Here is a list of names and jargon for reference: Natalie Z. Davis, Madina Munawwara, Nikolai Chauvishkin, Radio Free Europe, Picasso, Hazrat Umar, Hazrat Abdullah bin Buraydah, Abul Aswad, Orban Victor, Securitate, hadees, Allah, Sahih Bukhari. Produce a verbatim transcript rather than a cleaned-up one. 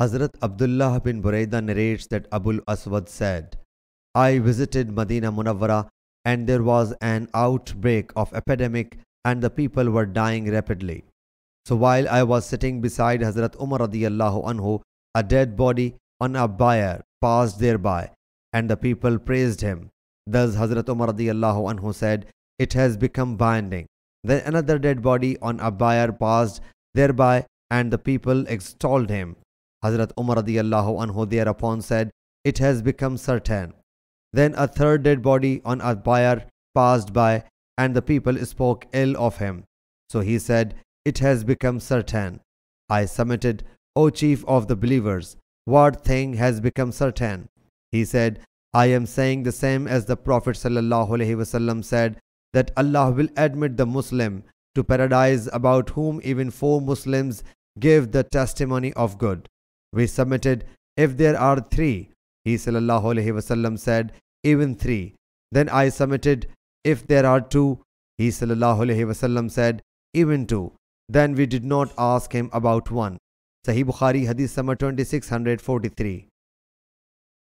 Hazrat Abdullah bin Buraydah narrates that Abul Aswad said, I visited Madina Munawwara and there was an outbreak of epidemic and the people were dying rapidly. So while I was sitting beside Hazrat Umar radiyallahu anhu, a dead body on a bier passed thereby and the people praised him. Thus Hazrat Umar radiyallahu anhu said, it has become binding. Then another dead body on a bier passed thereby and the people extolled him. Hazrat Umar radiyallahu anhu thereupon said, it has become certain. Then a third dead body on a bier passed by and the people spoke ill of him. So he said, it has become certain. I submitted, O chief of the believers, what thing has become certain? He said, I am saying the same as the Prophet ﷺ said, that Allah will admit the Muslim to paradise about whom even four Muslims give the testimony of good. We submitted, if there are three. He ﷺ said, even three. Then I submitted, if there are two. He ﷺ said, even two. Then we did not ask him about one. Sahih Bukhari, Hadith number twenty-six hundred forty-three.